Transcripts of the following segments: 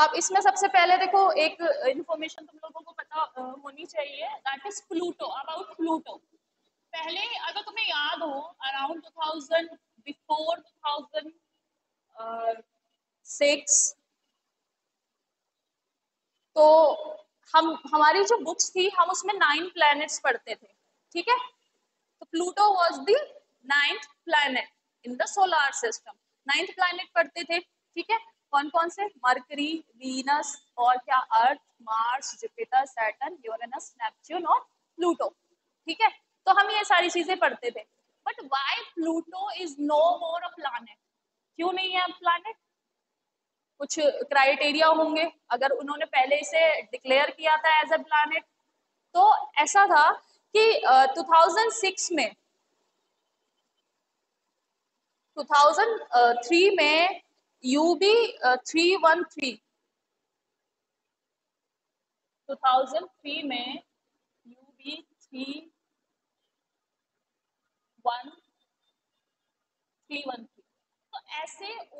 अब इसमें सबसे पहले देखो एक इंफॉर्मेशन तुम लोगों को पता होनी चाहिए, that is Pluto, about Pluto. पहले अगर तुम्हें याद हो अराउंड 2000 बिफोर 2006 तो हम हमारी जो बुक्स थी हम उसमें 9 प्लैनेट्स पढ़ते थे, ठीक है। तो Pluto was the 9th planet in the solar system, 9th planet पढ़ते थे, ठीक है। कौन कौन से? मरकरी, वीनस और क्या, Earth, Mars, Jupiter, Saturn, Uranus, Neptune और प्लूटो, ठीक है। तो हम ये सारी चीजें पढ़ते थे। But why Pluto is no more a planet? क्यों नहीं है प्लैनेट? कुछ क्राइटेरिया होंगे। अगर उन्होंने पहले इसे डिक्लेयर किया था एज अ प्लैनेट तो ऐसा था कि 2003 में UB 313 ऐसे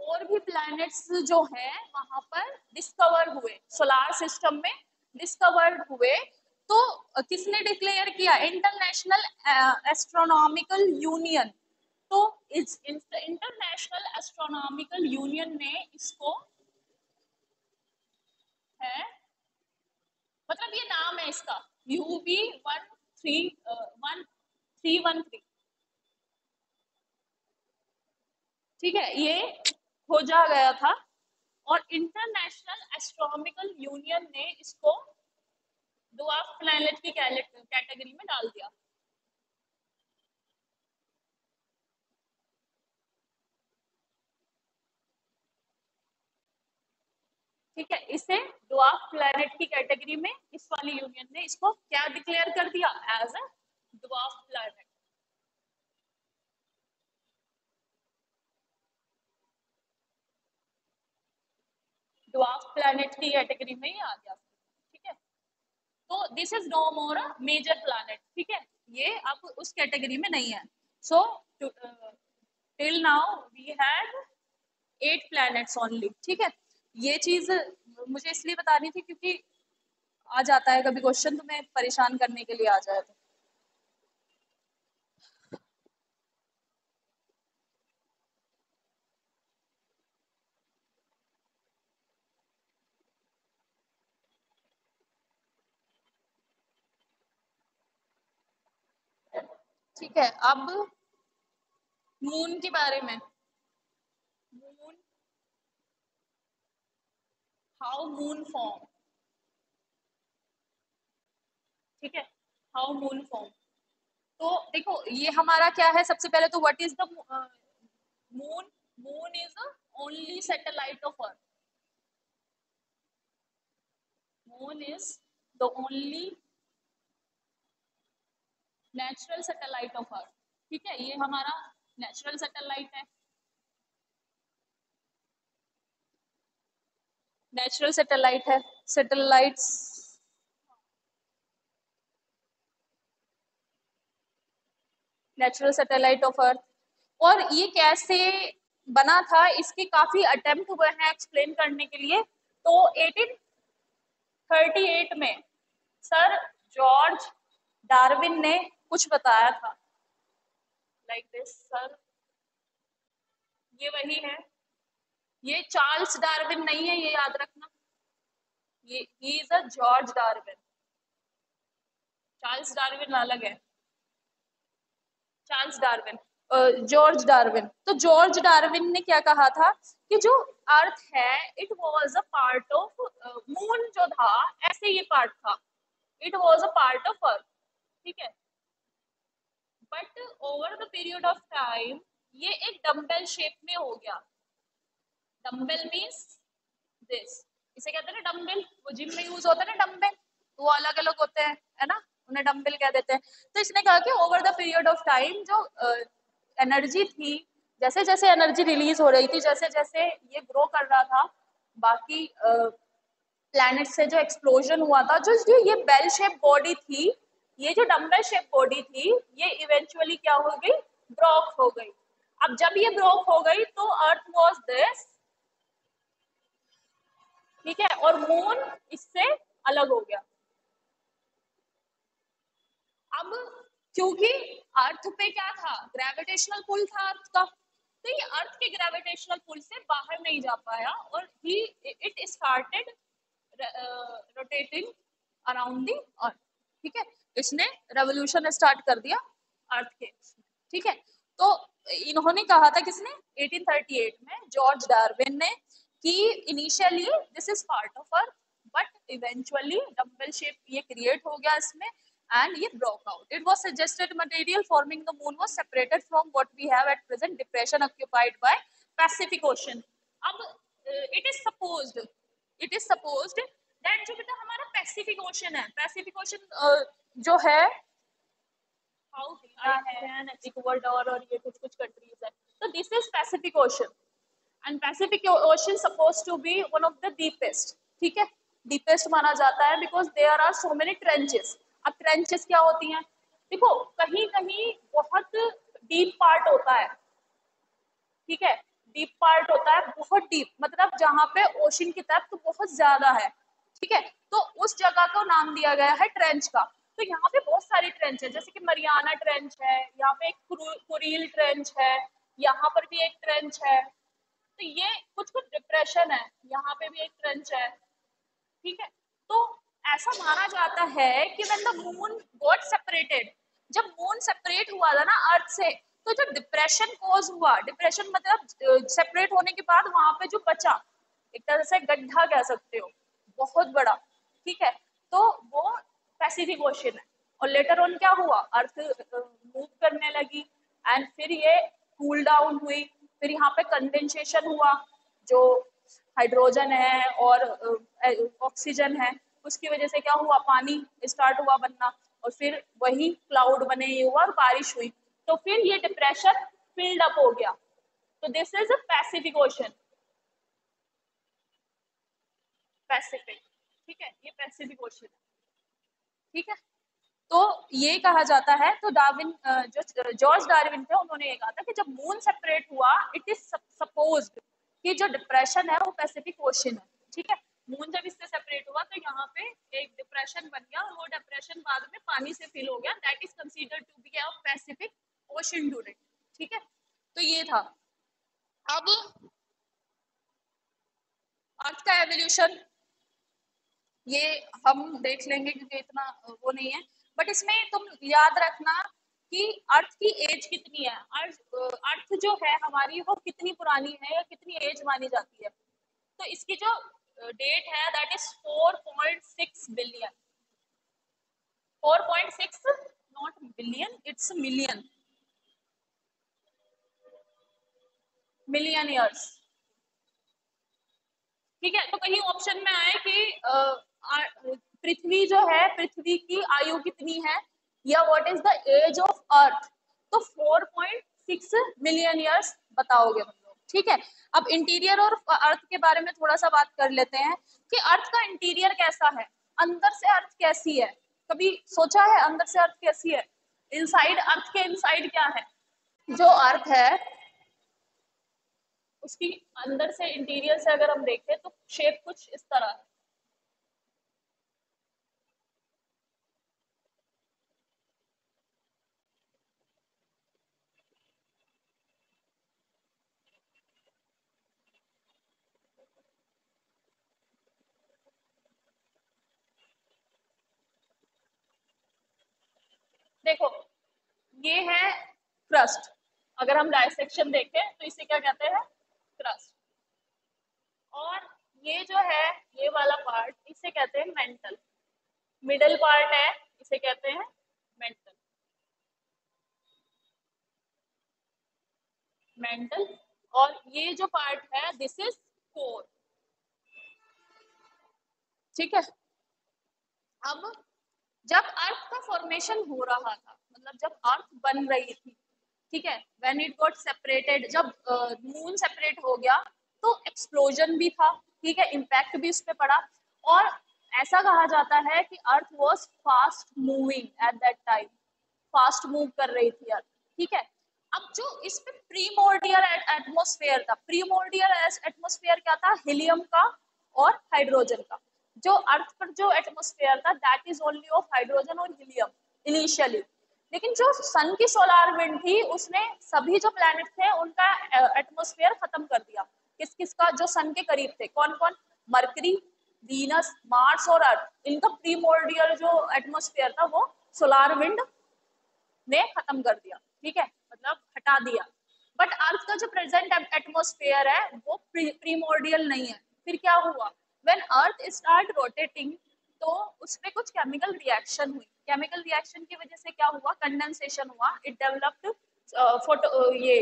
और भी प्लैनेट्स जो हैं वहां पर डिस्कवर हुए, सोलर सिस्टम में डिस्कवर हुए। तो किसने डिक्लेयर किया? International Astronomical Union. तो इस इंटरनेशनल एस्ट्रोनॉमिकल यूनियन ने इसको, है मतलब ये नाम है इसका, UB 313, ठीक है। ये खोजा गया था और इंटरनेशनल एस्ट्रोनॉमिकल यूनियन ने इसको ड्वार्फ प्लैनेट की कैटेगरी में डाल दिया। ठीक है, इसे ड्वार्फ प्लैनेट की कैटेगरी में इस वाली यूनियन ने इसको क्या डिक्लेयर कर दिया? As a dwarf planet. Dwarf planet की कैटेगरी में ही आ गया, ठीक है। तो this is no more a major planet, ठीक है, ये अब उस कैटेगरी में नहीं है। So till now we had 8 planets only, ठीक है। ये चीज मुझे इसलिए बतानी थी क्योंकि आ जाता है कभी क्वेश्चन, तुम्हें परेशान करने के लिए आ जाए तो। ठीक है, अब मून के बारे में, मून, हाउ मून फॉर्म, ठीक है, हाउ मून फॉर्म। तो देखो ये हमारा क्या है, सबसे पहले तो what is the moon? Moon is the only satellite of earth, moon is the only natural satellite of अर्थ, ठीक है। ये हमारा नेचुरल सैटेलाइट है, नेचुरल सैटेलाइट है। सैटेलाइट्स नेचुरल सैटेलाइट ऑफ अर्थ। और ये कैसे बना था, इसके काफी अटेम्प्ट हुए हैं एक्सप्लेन करने के लिए। तो 1838 में सर जॉर्ज डार्विन ने कुछ बताया था लाइक दिस। सर ये वही है, ये चार्ल्स डार्विन नहीं है, ये याद रखना, ये ही is a George Darwin. Charles Darwin अलग है, चार्ल्स डार्विन, जॉर्ज डार्विन। तो जॉर्ज डार्विन ने क्या कहा था कि जो अर्थ है it was a part of moon, जो था ऐसे ये पार्ट था, it was a part of अर्थ, ठीक है। But over the period of time ये एक डम्बेल शेप में हो गया। डम्बेल मींस दिस, इसे कहते हैं ना डम्बेल, वो जिम में यूज होता है ना डम्बेल, वो अलग अलग होते हैं, है ना, उन्हें डम्बेल कह देते हैं। तो इसने कहा कि over the period of time जो एनर्जी थी, जैसे जैसे एनर्जी रिलीज हो रही थी, जैसे जैसे ये ग्रो कर रहा था, बाकी प्लैनेट से जो एक्सप्लोजन हुआ था, जो ये बेल शेप बॉडी थी, ये जो डम्बल शेप बॉडी थी, ये इवेंचुअली क्या हो गई? ब्रोक हो गई। अब जब ये ब्रोक हो गई तो अर्थ वाज दिस, ठीक है, और मून इससे अलग हो गया। अब क्योंकि अर्थ पे क्या था, ग्रेविटेशनल पुल था अर्थ का, तो ये अर्थ के ग्रेविटेशनल पुल से बाहर नहीं जा पाया और ही it started rotating around the earth. ठीक है, इसने रेवोल्यूशन स्टार्ट कर दिया अर्थ के। ठीक है, तो इन्होंने कहा था किसने, 1838 में जॉर्ज डार्विन ने, कि initially this is part of earth but eventually dumbbell shape ये क्रिएट हो गया इसमें and ये broke out. It was suggested material forming the moon was separated from what we have at present depression occupied by Pacific Ocean. अब it is supposed that जो बेटा हमारा Pacific Ocean है, Pacific Ocean जो है Ecuador और ये कुछ कुछ कंट्रीज है, तो this is Pacific Ocean and Pacific Ocean supposed to be one of the deepest. ठीक है, deepest माना जाता है because there are so many trenches. अब ट्रेंचेस क्या होती हैं, देखो कहीं कहीं बहुत डीप पार्ट होता है, ठीक है, डीप पार्ट होता है बहुत डीप, मतलब जहां पे ओशन की तरफ तो बहुत ज्यादा है, ठीक है, तो उस जगह को नाम दिया गया है ट्रेंच का। तो यहाँ पे बहुत सारी ट्रेंच है, जैसे कि मरियाना ट्रेंच है, यहाँ पे एक कुरील ट्रेंच है, यहाँ पर भी एक ट्रेंच है, तो ये कुछ कुछ डिप्रेशन है, यहाँ पे भी एक ट्रेंच है। ठीक है, तो ऐसा माना जाता है कि when the moon got separated, जब मून सेपरेट हुआ था ना अर्थ से, तो जो डिप्रेशन कॉज हुआ, डिप्रेशन मतलब सेपरेट होने के बाद वहां पे जो बचा एक तरह से गड्ढा कह सकते हो बहुत बड़ा, ठीक है, तो वो पैसिफिक ओशन है। और लेटर ऑन क्या हुआ, अर्थ मूव करने लगी एंड फिर ये कूल डाउन हुई, फिर यहाँ पे कंडेंसेशन हुआ, जो हाइड्रोजन है और ऑक्सीजन है उसकी वजह से क्या हुआ, पानी स्टार्ट हुआ बनना और फिर वही क्लाउड बने हुआ और बारिश हुई, तो फिर ये डिप्रेशन फिल्ड अप हो गया। तो this is Pacific Ocean, Pacific, ठीक है, ये पैसिफिक ओशन है। ठीक है, तो ये कहा जाता है, तो डार्विन जो जॉर्ज डार्विन थे उन्होंने ये कहा था कि जब मून सेपरेट हुआ इट इज सपोज्ड कि जो डिप्रेशन है वो पैसिफिक ओशन है। ठीक है, मून जब इससे सेपरेट हुआ तो यहाँ पे एक डिप्रेशन बन गया और वो डिप्रेशन बाद में पानी से फिल हो गया, that is considered to be a Pacific Ocean ड्यूरेंट। ठीक है, तो ये था। अब अर्थ का एवोल्यूशन ये हम देख लेंगे क्योंकि इतना वो नहीं है, बट इसमें तुम याद रखना कि अर्थ की एज कितनी है, अर्थ जो है हमारी वो कितनी पुरानी है या कितनी एज मानी जाती है, तो इसकी जो डेट है that is 4.6 billion, 4.6 not billion, it's million, million years. ठीक है, तो कहीं ऑप्शन में आए कि पृथ्वी जो है, पृथ्वी की आयु कितनी है या what is the age of earth, तो 4.6 मिलियन ईयर्स बताओगे। ठीक है, अब इंटीरियर और अर्थ के बारे में थोड़ा सा बात कर लेते हैं कि अर्थ का इंटीरियर कैसा है, अंदर से अर्थ कैसी है, कभी सोचा है अंदर से अर्थ कैसी है, इनसाइड, अर्थ के इनसाइड क्या है, जो अर्थ है उसकी अंदर से इंटीरियर से अगर हम देखें तो शेप कुछ इस तरह है। देखो ये है क्रस्ट, अगर हम डाइसेक्शन देखें तो इसे क्या कहते हैं, क्रस्ट, और ये जो है ये वाला पार्ट इसे कहते हैं मेंटल, मिडल पार्ट है इसे कहते हैं मेंटल, मेंटल, और ये जो पार्ट है दिस इज कोर। ठीक है, अब जब अर्थ का फॉर्मेशन हो रहा था, मतलब जब अर्थ बन रही थी, ठीक है, व्हेन इट गॉट सेपरेटेड, जब मून सेपरेट हो गया तो एक्सप्लोजन भी था, ठीक है, इम्पैक्ट भी उस पे पड़ा, और ऐसा कहा जाता है कि earth was fast moving at that time, fast move कर रही थी अर्थ। ठीक है, अब जो इस पे प्रीमोर्डियल एटमोस्फेयर था, प्रीमोर्डियल एटमोस्फेयर क्या था, हीलियम का और हाइड्रोजन का। जो अर्थ पर जो एटमोस्फेयर था that is only of hydrogen और हीलियम इनिशियली, लेकिन जो सन की सोलार विंड थी उसने सभी जो प्लैनेट थे उनका एटमोस्फेयर खत्म कर दिया। किस किस का? जो सन के करीब थे। कौन कौन? मरकरी, वीनस, मार्स और अर्थ। इनका प्रीमोर्डियल जो एटमोस्फेयर था वो सोलार विंड ने खत्म कर दिया, ठीक है, मतलब हटा दिया। बट अर्थ का जो प्रेजेंट एटमोस्फेयर है वो प्रीमोर्डियल नहीं है। फिर क्या हुआ? व्हेन अर्थ स्टार्ट रोटेटिंग तो उसमें कुछ केमिकल रिएक्शन हुई। केमिकल रिएक्शन की वजह से क्या हुआ? कंडेंसेशन हुआ, इट डेवलप्ड ये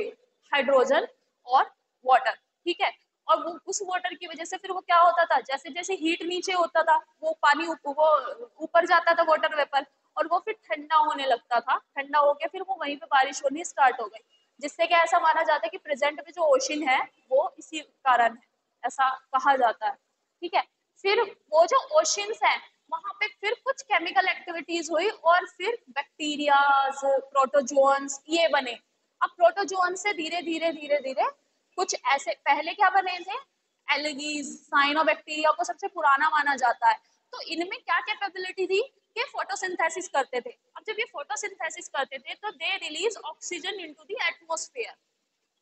हाइड्रोजन और वाटर, ठीक है। और वो उस वाटर की वजह से फिर वो क्या होता था, जैसे जैसे हीट नीचे होता था वो पानी ऊपर जाता था, वाटर वेपर, और वो फिर ठंडा होने लगता था। ठंडा हो गया फिर वो वहीं पे बारिश होनी स्टार्ट हो गई, जिससे क्या ऐसा माना जाता है कि प्रेजेंट में जो ओशन है वो इसी कारण है, ऐसा कहा जाता है, ठीक है। फिर वो जो ओशंस हैं वहाँ पे फिर कुछ केमिकल एक्टिविटीज हुई और फिर बैक्टीरियाज, प्रोटोजोन्स ये बने। अब प्रोटोजोन से धीरे धीरे धीरे धीरे कुछ ऐसे, पहले क्या बने थे, एलगीज, साइनोबैक्टीरिया को सबसे पुराना माना जाता है। तो इनमें क्या कैपेबिलिटी थी कि फोटोसिंथेसिस करते थे। अब जब ये फोटोसिंथेसिस करते थे तो they release oxygen into the atmosphere,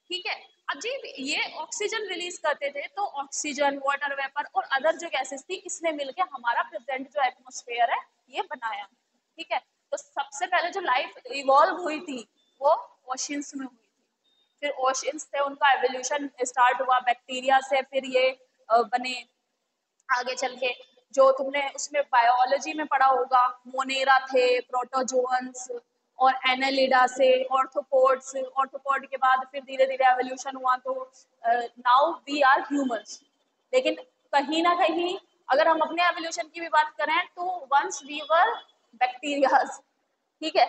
ठीक है। अब जी ये ऑक्सीजन रिलीज करते थे तो ऑक्सीजन, वाटर वेपर और अदर जो गैसेस थी इसने मिलके हमारा प्रेजेंट जो एटमॉस्फेयर है ये बनाया, ठीक है। तो सबसे पहले जो लाइफ इवॉल्व हुई थी वो ओशियंस में हुई थी। फिर ओशियंस थे, उनका एवोल्यूशन स्टार्ट हुआ बैक्टीरिया से, फिर ये बने। आगे चल के जो तुमने उसमें बायोलॉजी में पढ़ा होगा, मोनेरा थे, प्रोटोजोन्स और एनालिडा से ऑर्थोपोड्स। ऑर्थोपोड के बाद फिर धीरे धीरे एवोल्यूशन हुआ तो नाउ वी आर ह्यूमंस। लेकिन कहीं ना कहीं अगर हम अपने एवोल्यूशन की भी बात करें तो वंस वी वर बैक्टीरियाज, ठीक है,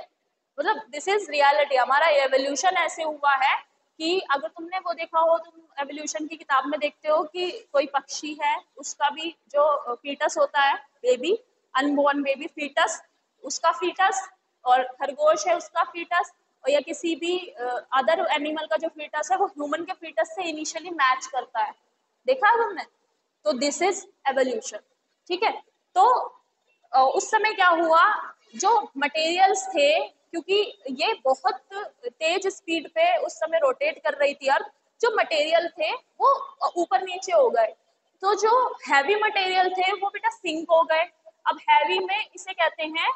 मतलब दिस इज रियलिटी। हमारा एवोल्यूशन ऐसे हुआ है कि अगर तुमने वो देखा हो, तुम एवोल्यूशन की किताब में देखते हो कि कोई पक्षी है, उसका भी जो फीटस होता है, बेबी, अनबॉर्न बेबी फीटस, उसका फीटस, और खरगोश है उसका फीटस, और या किसी भी अदर एनिमल का जो फीटस है वो ह्यूमन के फीटस से इनिशियली मैच करता है, देखा है तुमने। तो दिस इज एवोल्यूशन, ठीक है। तो उस समय क्या हुआ, जो मटेरियल्स थे, क्योंकि ये बहुत तेज स्पीड पे उस समय रोटेट कर रही थी अर्थ, जो मटेरियल थे वो ऊपर नीचे हो गए। तो जो हैवी मटेरियल थे वो बेटा सिंक हो गए। अब हैवी में इसे कहते हैं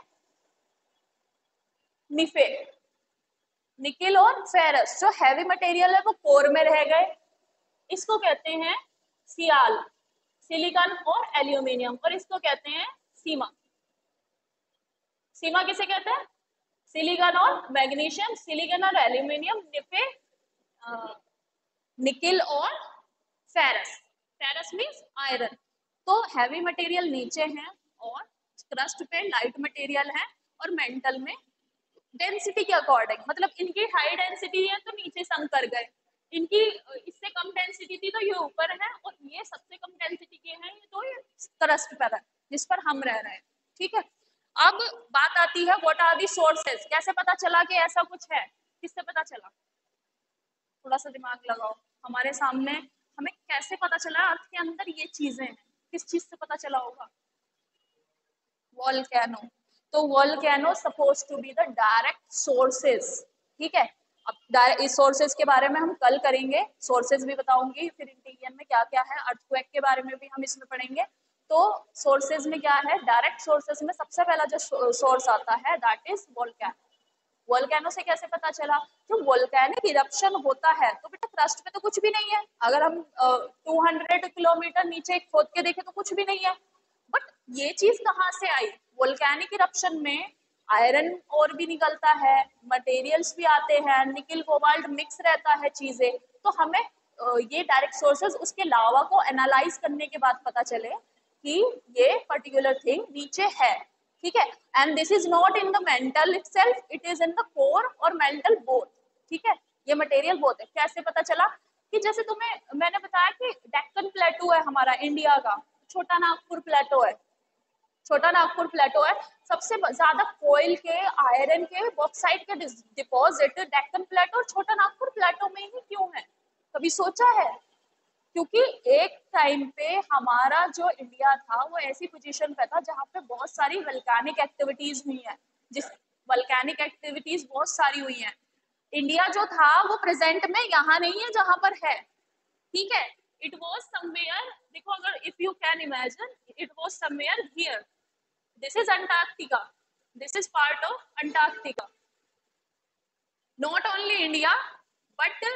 निफेल, निकेल और फेरस। जो हैवी मटेरियल है वो कोर में रह गए, इसको कहते हैं सियाल, सिलिकॉन और एल्यूमिनियम, और इसको कहते हैं सीमा। सीमा किसे कहते हैं? सिलिकॉन और मैग्नीशियम, सिलिकॉन और एल्यूमिनियम, निफेल, निकेल और फेरस। Ferrous means iron. तो हैवी मटेरियल नीचे है और क्रस्ट पे लाइट मटेरियल है, और मेंटल में डेंसिटी के अकॉर्डिंग, मतलब इनकी हाई डेंसिटी है तो नीचे संग कर गए, इनकी इससे कम डेंसिटी थी तो ये ऊपर है, और ये सबसे कम डेंसिटी के हैं तो ये क्रस्ट पर है जिस पर हम रह रहे हैं, ठीक है। अब बात आती है व्हाट आर दी सोर्सेज। कैसे पता चला कि ऐसा कुछ है? किससे पता चला? थोड़ा सा दिमाग लगाओ। हमारे सामने हमें कैसे पता चला अर्थ के अंदर ये चीजें हैं? किस चीज से पता चला होगा? वॉल्केनो। तो volcano suppose to be the direct sources, ठीक है। अब इस सोर्सेज के बारे में हम कल करेंगे, सोर्सेज भी बताऊंगी, फिर इंटीरियर में क्या क्या है, अर्थक्वेक के बारे में भी हम इसमें पढ़ेंगे। तो सोर्सेज में क्या है, डायरेक्ट सोर्सेज में सबसे पहला जो सोर्स आता है दैट इज वॉल्केनो। वॉल्केनो से कैसे पता चला? जो वॉल्केनिक इरप्शन होता है तो बेटा क्रस्ट पे तो कुछ भी नहीं है, अगर हम 200 किलोमीटर नीचे खोद के देखें तो कुछ भी नहीं है। बट ये चीज कहाँ से आई? वोल्केनिक इरप्शन में आयरन और भी निकलता है, मटेरियल्स भी आते हैं, निकल कोबाल्ट मिक्स रहता है चीजें। तो हमें ये डायरेक्ट सोर्सेज उसके लावा को एनालाइज करने के बाद पता चले कि ये पर्टिकुलर थिंग नीचे है, ठीक है। And this is not in the mantle itself, it is in the core और मेंटल बोथ, ठीक है, ये मटेरियल बोथ है। कैसे पता चला? कि जैसे तुम्हें मैंने बताया कि डेक्कन प्लेटो है हमारा इंडिया का, छोटानागपुर प्लेटो है, छोटानागपुर प्लेटो है, सबसे ज्यादा कोयल के, आयरन के, बॉक्साइट के डिपॉजिट डेक्कन प्लेटो और छोटानागपुर प्लेटो में ही क्यों है? कभी सोचा है? क्योंकि एक टाइम पे हमारा जो इंडिया था वो ऐसी पोजीशन पे था जहाँ पे बहुत सारी वल्केनिक एक्टिविटीज हुई हैं, जिस वल्केनिक एक्टिविटीज बहुत सारी हुई हैं। इंडिया जो था वो प्रेजेंट में यहाँ नहीं है जहाँ पर है, ठीक है। इट वाज समवेयर, देखो अगर if you can imagine, it was somewhere here, this is Antarctica, this is part of Antarctica, not only India but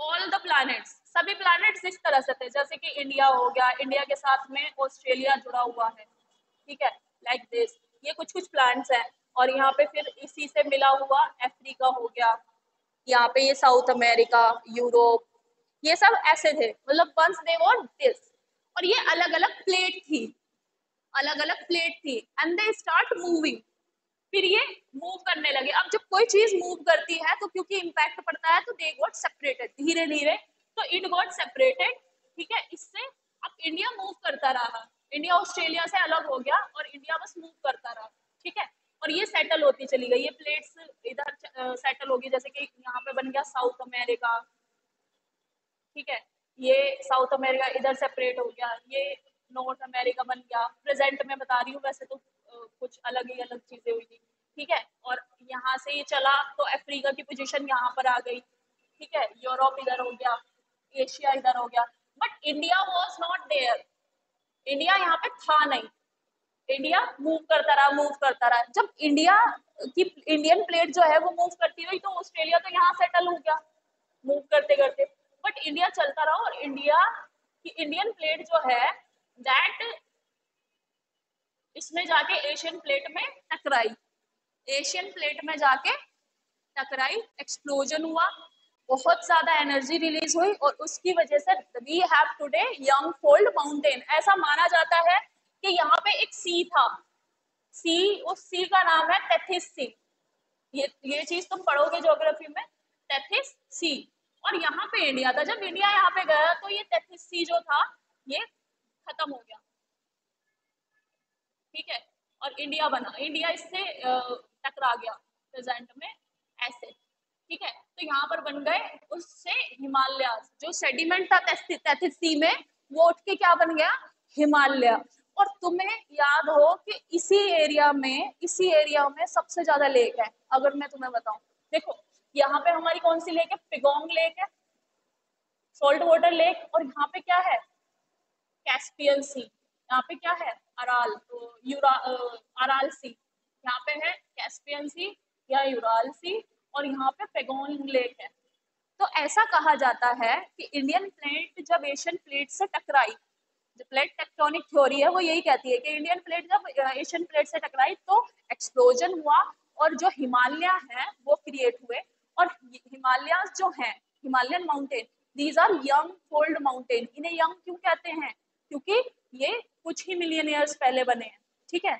all the planets, सभी प्लैनेट्स इस तरह से थे। जैसे कि इंडिया हो गया, इंडिया के साथ में ऑस्ट्रेलिया जुड़ा हुआ है, ठीक है, लाइक दिस, ये कुछ कुछ प्लैनेट्स हैं। और यहाँ पे फिर इसी से मिला हुआ अफ्रीका हो गया, यहाँ पे ये साउथ अमेरिका, यूरोप, ये सब ऐसे थे, मतलब वंस दे वर दिस। और ये अलग अलग प्लेट थी, अलग अलग प्लेट थी, एंड दे स्टार्ट मूविंग, फिर ये मूव करने लगे। अब जब कोई चीज मूव करती है तो क्योंकि इम्पैक्ट पड़ता है तो दे गॉट सेपरेटेड धीरे धीरे, तो इट गॉट सेपरेटेड, ठीक है। इससे अब इंडिया मूव करता रहा, इंडिया ऑस्ट्रेलिया से अलग हो गया और इंडिया बस मूव करता रहा, ठीक है। और ये सेटल होती चली गई, ये प्लेट्स इधर सेटल होगी, जैसे कि यहाँ पे बन गया साउथ अमेरिका, ठीक है, ये साउथ अमेरिका इधर सेपरेट हो गया, ये नॉर्थ अमेरिका बन गया, प्रेजेंट में बता रही हूँ, वैसे तो कुछ अलग ही अलग चीजें हुई थी, ठीक है। और यहाँ से ये चला तो अफ्रीका की पोजीशन यहाँ पर आ गई, ठीक है, यूरोप इधर हो गया, एशिया इधर हो गया, but India was not there, India यहाँ पे था नहीं। इंडिया मूव करता रहा, मूव करता रहा। जब इंडिया की इंडियन प्लेट जो है वो मूव करती हुई तो ऑस्ट्रेलिया तो यहाँ सेटल हो गया मूव करते करते, बट इंडिया चलता रहा। और इंडिया की इंडियन प्लेट जो है दैट इसमें जाके एशियन प्लेट में टकराई, एशियन प्लेट में जाके टकराई, एक्सप्लोजन हुआ, बहुत ज्यादा एनर्जी रिलीज हुई और उसकी वजह से we have today young fold mountain. ऐसा माना जाता है कि यहाँ पे एक सी था, सी, उस सी का नाम है टेथिस सी, ये चीज तुम पढ़ोगे ज्योग्राफी में, टेथिस सी। और यहाँ पे इंडिया था, जब इंडिया यहाँ पे गया तो ये टेथिस सी जो था ये खत्म हो गया, ठीक है, और इंडिया बना, इंडिया इससे टकरा गया प्रेजेंट में ऐसे, ठीक है। तो यहाँ पर बन गए उससे हिमालयास, जो सेडिमेंट था तैथिस सी में वो उठ के क्या बन गया, हिमालय। और तुम्हें याद हो कि इसी एरिया में सबसे ज्यादा लेक है। अगर मैं तुम्हें बताऊं, देखो यहाँ पे हमारी कौन सी लेक है, पेगोंग लेक है, सॉल्ट वाटर लेक, और यहाँ पे क्या है, कैस्पियन सी, यहाँ पे क्या है, अराल सी, यहाँ पे है कैस्पियन सी या यूराल सी, और यहाँ पे पेगोंग लेक है। तो ऐसा कहा जाता है कि इंडियन प्लेट जब एशियन प्लेट से टकराई, जो प्लेट टेक्टोनिक थ्योरी है वो यही कहती है कि इंडियन प्लेट जब एशियन प्लेट से टकराई तो एक्सप्लोजन हुआ और जो हिमालय है वो क्रिएट हुए। और हिमालयाज जो है, Himalayan mountain, these are young fold mountain. इन्हें यंग क्यों कहते हैं, क्योंकि ये कुछ ही मिलियन ईयर्स पहले बने हैं, ठीक है।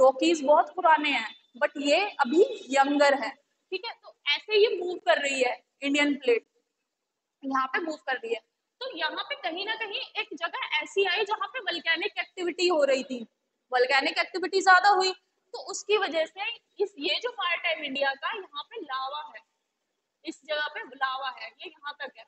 रॉकीज बहुत पुराने हैं बट ये अभी यंगर है, ठीक है। तो ऐसे ये मूव कर रही है इंडियन प्लेट, यहाँ पे मूव कर रही है। तो यहाँ पे कहीं ना कहीं एक जगह ऐसी आई जहाँ पे वल्केनिक एक्टिविटी हो रही थी, वल्केनिक एक्टिविटी ज्यादा हुई तो उसकी वजह से इस ये जो पार्ट है इंडिया का, यहाँ पे लावा है, इस जगह पे लावा है, ये यहाँ तक है।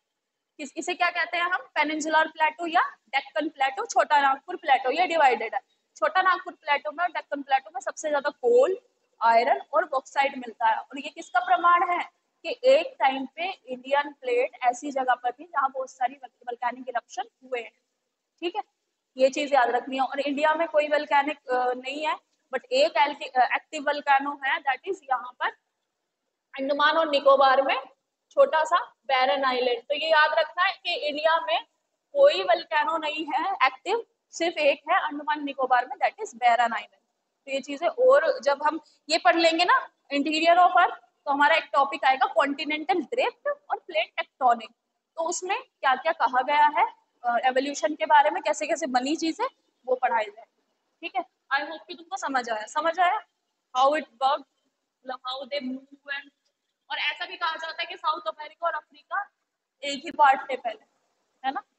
इसे क्या कहते हैं हम, पेनिनसुलर प्लेटो या Deccan plateau, Chhotanagpur plateau, divided डिवाइडेड है। छोटानागपुर प्लेटो में और डेक्कन प्लेटो में सबसे ज्यादा कोल, आयरन और बॉक्साइट मिलता है। और ये किसका प्रमाण है कि एक टाइम पे इंडियन प्लेट ऐसी जगह पर थी जहाँ बहुत सारी वल्केनिक इरप्शन हुए हैं, ठीक है। ये चीज याद रखनी है। और इंडिया में कोई वल्केनिक नहीं है बट एक एक्टिव वल्केनो है, दैट इज यहाँ पर अंडमान और निकोबार में छोटा सा बैरन आइलैंड। तो ये याद रखना है कि इंडिया में कोई वल्केनो नहीं है एक्टिव, सिर्फ एक है अंडमान निकोबार में, दैट इज बैरन आइलैंड। तो ये चीजें, और जब हम ये पढ़ लेंगे ना इंटीरियर ऑफ अर्थ, तो हमारा एक टॉपिक आएगा कॉन्टिनेंटल ड्रिफ्ट और प्लेट टेक्टोनिक। तो उसमें क्या क्या कहा गया है एवोल्यूशन के बारे में, कैसे कैसे बनी चीजें, वो पढ़ाई जाए, ठीक है। आई होप कि तुमको समझ आया हाउ इट वर्क, मतलब हाउ दे मूव। एंड और ऐसा भी कहा जाता है कि साउथ अमेरिका और अफ्रीका एक ही पार्ट थे पहले, है ना।